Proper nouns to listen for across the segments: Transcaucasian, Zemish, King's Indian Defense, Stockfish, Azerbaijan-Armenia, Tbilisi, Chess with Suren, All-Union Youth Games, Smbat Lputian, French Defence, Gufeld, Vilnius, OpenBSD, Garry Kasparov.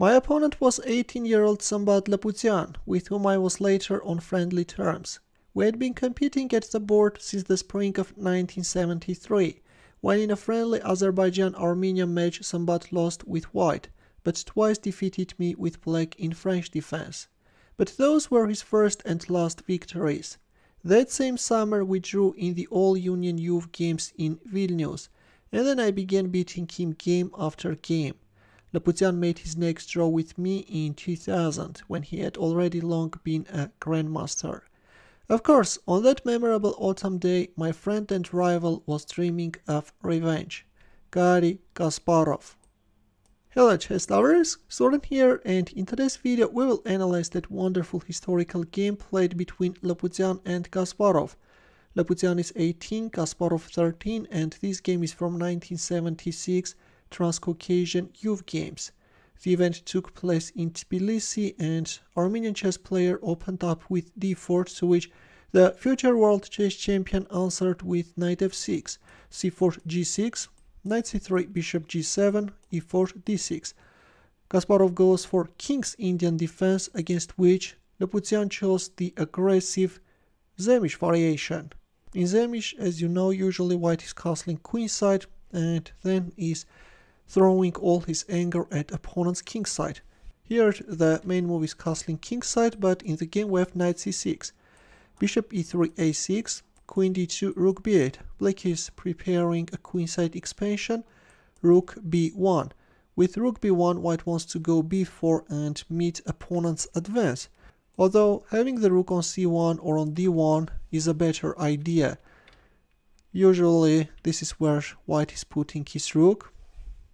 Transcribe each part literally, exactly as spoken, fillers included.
My opponent was eighteen-year-old Smbat Lputian, with whom I was later on friendly terms. We had been competing at the board since the spring of nineteen seventy-three, when in a friendly Azerbaijan-Armenia match Smbat lost with white, but twice defeated me with black in French Defence. But those were his first and last victories. That same summer we drew in the All-Union Youth Games in Vilnius, and then I began beating him game after game. Lputian made his next draw with me in two thousand, when he had already long been a grandmaster. Of course, on that memorable autumn day, my friend and rival was dreaming of revenge. Garry Kasparov. Hello chess lovers, Soren here, and in today's video we will analyze that wonderful historical game played between Lputian and Kasparov. Lputian is eighteen, Kasparov thirteen, and this game is from nineteen seventy-six. Transcaucasian Youth Games. The event took place in Tbilisi, and Armenian chess player opened up with d four, to which the future world chess champion answered with knight f six, c four g six, knight c three, bishop g seven, e four d six. Kasparov goes for King's Indian Defense, against which Lputian chose the aggressive Zemish variation. In Zemish, as you know, usually white is castling queenside and then is throwing all his anger at opponent's kingside. Here the main move is castling kingside, but in the game we have knight c six, bishop e three, a six, queen d two, rook b eight. Black is preparing a queenside expansion, rook b one. With rook b one, white wants to go b four and meet opponent's advance, although having the rook on c one or on d one is a better idea. Usually this is where white is putting his rook.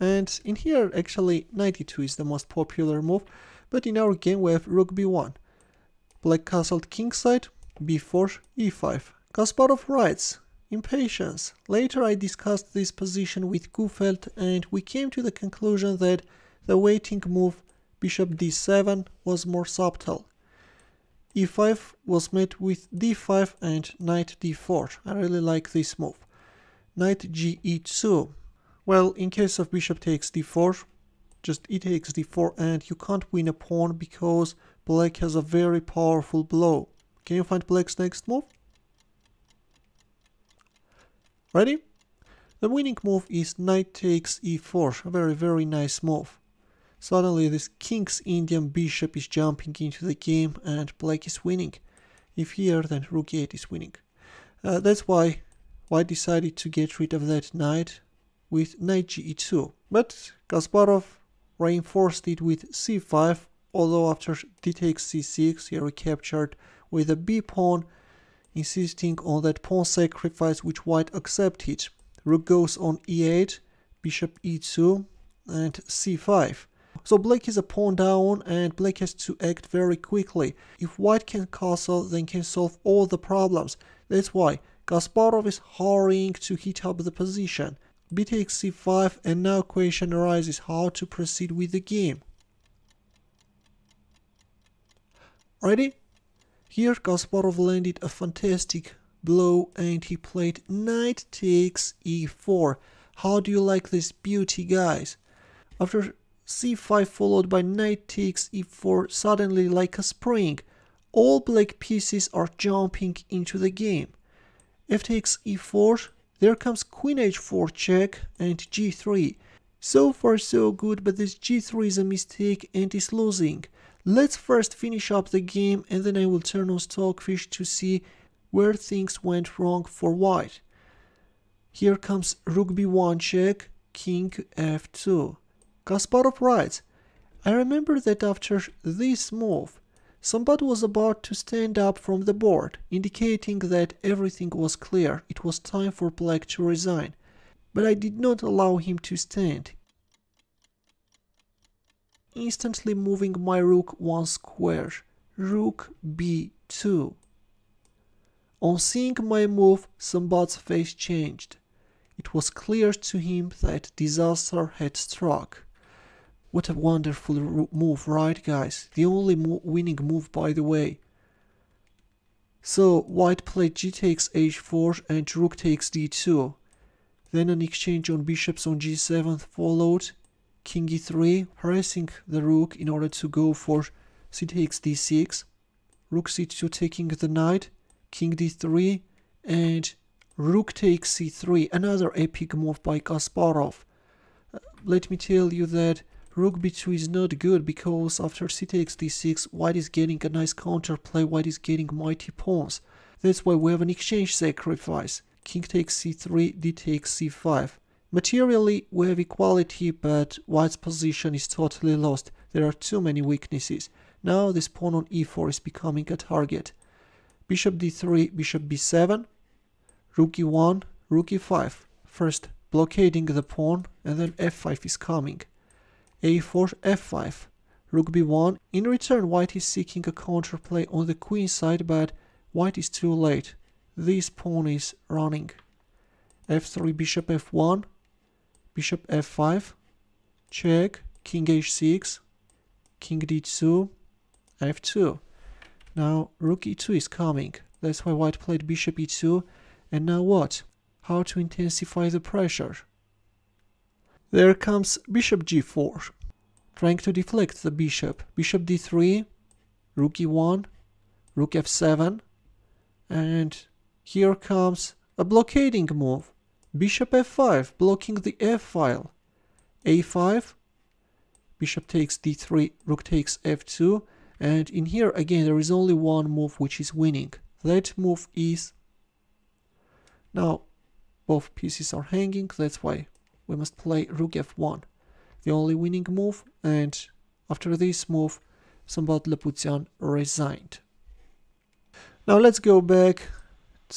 And in here, actually, knight e two is the most popular move, but in our game we have rook b one. Black castled kingside, b four, e five. Kasparov writes, impatience. Later I discussed this position with Gufeld, and we came to the conclusion that the waiting move, bishop d seven, was more subtle. e five was met with d five and knight d four. I really like this move. Knight g e two. Well, in case of bishop takes d four, just e takes d four, and you can't win a pawn because black has a very powerful blow. Can you find black's next move? Ready? The winning move is knight takes e four, a very very nice move. Suddenly this King's Indian bishop is jumping into the game and black is winning. If here, then rook eight is winning. Uh, that's why white decided to get rid of that knight with knight g e two, but Kasparov reinforced it with c five, although after d takes c six, he recaptured with a b pawn, insisting on that pawn sacrifice which white accepted. Rook goes on e eight, bishop e two, and c five. So black is a pawn down, and black has to act very quickly. If white can castle, then can solve all the problems. That's why Kasparov is hurrying to hit up the position. B takes c five, and now question arises how to proceed with the game. Ready? Here Kasparov landed a fantastic blow and he played knight takes e four. How do you like this beauty, guys? After c five followed by knight takes e four, suddenly like a spring, all black pieces are jumping into the game. F takes e four. There comes queen h four check and g three. So far so good, but this g three is a mistake and is losing. Let's first finish up the game, and then I will turn on Stockfish to see where things went wrong for white. Here comes rook b one check, king f two. Kasparov writes, I remember that after this move, Smbat was about to stand up from the board, indicating that everything was clear, it was time for black to resign. But I did not allow him to stand, instantly moving my rook one square, rook b two. On seeing my move, Smbat's face changed. It was clear to him that disaster had struck. What a wonderful move, right guys? The only mo winning move, by the way. So white played g takes h four and rook takes d two. Then an exchange on bishops on g seven followed. king e three, harassing the rook in order to go for c takes d six, rook c two taking the knight, king d three, and rook takes c three, another epic move by Kasparov. Uh, let me tell you that rook b two is not good, because after c takes d six, white is getting a nice counterplay, white is getting mighty pawns. That's why we have an exchange sacrifice. King takes c three, d takes c five. Materially, we have equality, but white's position is totally lost. There are too many weaknesses. Now this pawn on e four is becoming a target. Bishop d three, bishop b seven, rook e one, rook e five. First blockading the pawn, and then f five is coming. a four, f five, rook b one. In return, white is seeking a counterplay on the queen side, but white is too late. This pawn is running. f three, bishop f one, bishop f five, check, king h six, king d two, f two. Now rook e two is coming. That's why white played bishop e two. And now what? How to intensify the pressure? There comes bishop g four, trying to deflect the bishop. Bishop d three, rook e one, rook f seven, and here comes a blockading move. Bishop f five, blocking the f-file. a five, bishop takes d three, rook takes f two, and in here again there is only one move which is winning. That move is... Now both pieces are hanging, that's why we must play rook f one, the only winning move, and after this move Smbat Lputian resigned. Now let's go back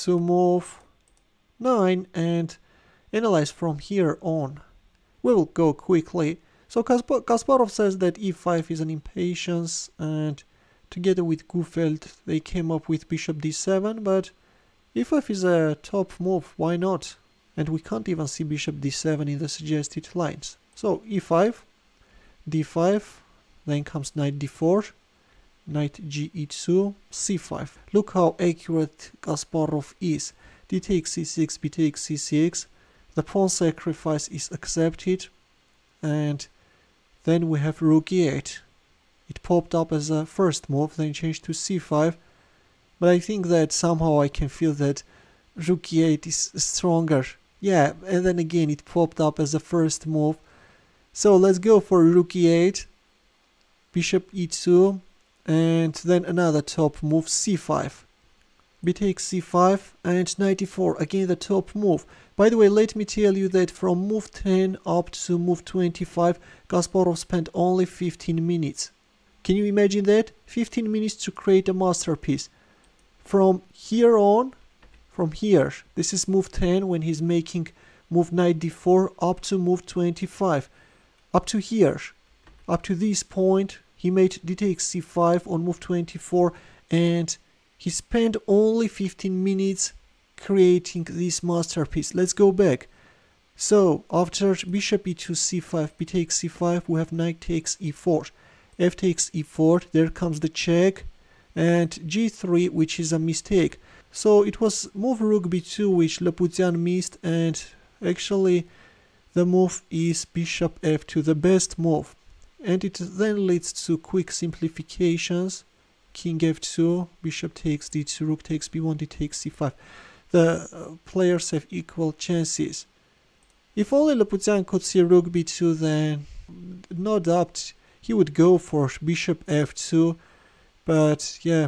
to move nine and analyze from here on. We will go quickly. So Kasparov says that e five is an impatience, and together with Gufeld they came up with bishop d seven, but e five is a top move, why not? And we can't even see bishop d seven in the suggested lines. So e five, d five, then comes knight d four, knight g e two, c five. Look how accurate Kasparov is. D takes c six, b takes c six, the pawn sacrifice is accepted, and then we have rook e eight. It popped up as a first move, then changed to c five, but I think that somehow I can feel that rook e eight is stronger. Yeah, and then again it popped up as a first move. So let's go for rook e eight, bishop e two, and then another top move, c five. B takes c five and knight e four, again the top move. By the way, let me tell you that from move ten up to move twenty-five, Kasparov spent only fifteen minutes. Can you imagine that? fifteen minutes to create a masterpiece. From here on, from here, this is move ten when he's making move knight d four up to move twenty-five. Up to here, up to this point, he made d takes c five on move twenty-four, and he spent only fifteen minutes creating this masterpiece. Let's go back. So after bishop e two, c five, b takes c five, we have knight takes e four, f takes e four, there comes the check, and g three, which is a mistake. So it was move rook b two which Lputian missed, and actually the move is bishop f two, the best move. And it then leads to quick simplifications. King f two, bishop takes d two, rook takes b one, d takes c five. The uh, players have equal chances. If only Lputian could see rook b two, then no doubt he would go for bishop f two. But yeah,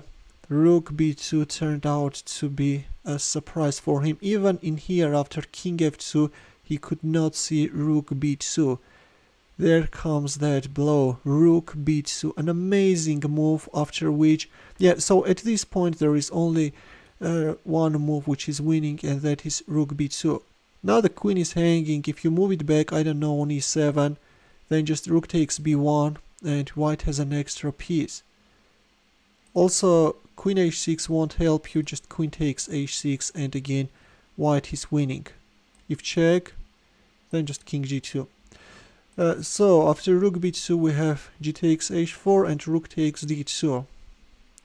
rook b two turned out to be a surprise for him. Even in here, after king f two, he could not see rook b two. There comes that blow, rook b two, an amazing move, after which, yeah, so at this point there is only uh, one move which is winning, and that is rook b two. Now the queen is hanging. If you move it back, I don't know, on e seven, then just rook takes b one, and white has an extra piece. Also, queen h six won't help you, just queen takes h six, and again, white is winning. If check, then just king g two. Uh, so after rook b two we have g takes h four and rook takes d two.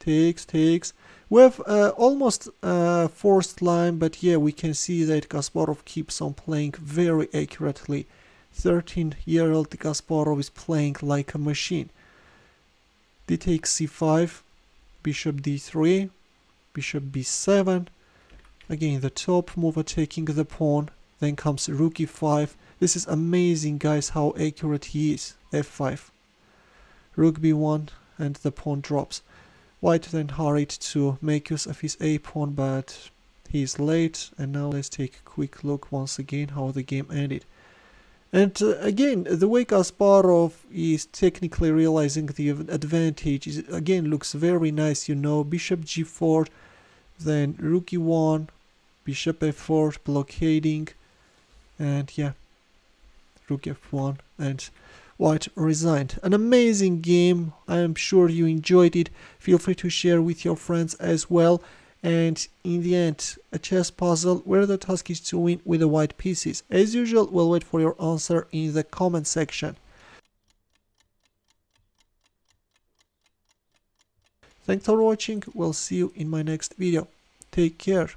Takes, takes. We have uh, almost uh, forced line, but yeah, we can see that Kasparov keeps on playing very accurately. thirteen-year-old Kasparov is playing like a machine. D takes c five, bishop d three, bishop b seven, again the top move attacking the pawn, then comes rook e five. This is amazing, guys, how accurate he is. f five, rook b one, and the pawn drops. White then hurried to make use of his a pawn, but he is late. And now let's take a quick look once again how the game ended. And uh, again, the way Kasparov is technically realizing the advantage is, again, looks very nice, you know. Bishop g four, then rook e one, bishop f four, blockading, and yeah, rook f one, and White resigned. An amazing game. I am sure you enjoyed it. Feel free to share with your friends as well. And in the end, a chess puzzle where the task is to win with the white pieces. As usual, we'll wait for your answer in the comment section. Thanks for watching. We'll see you in my next video. Take care.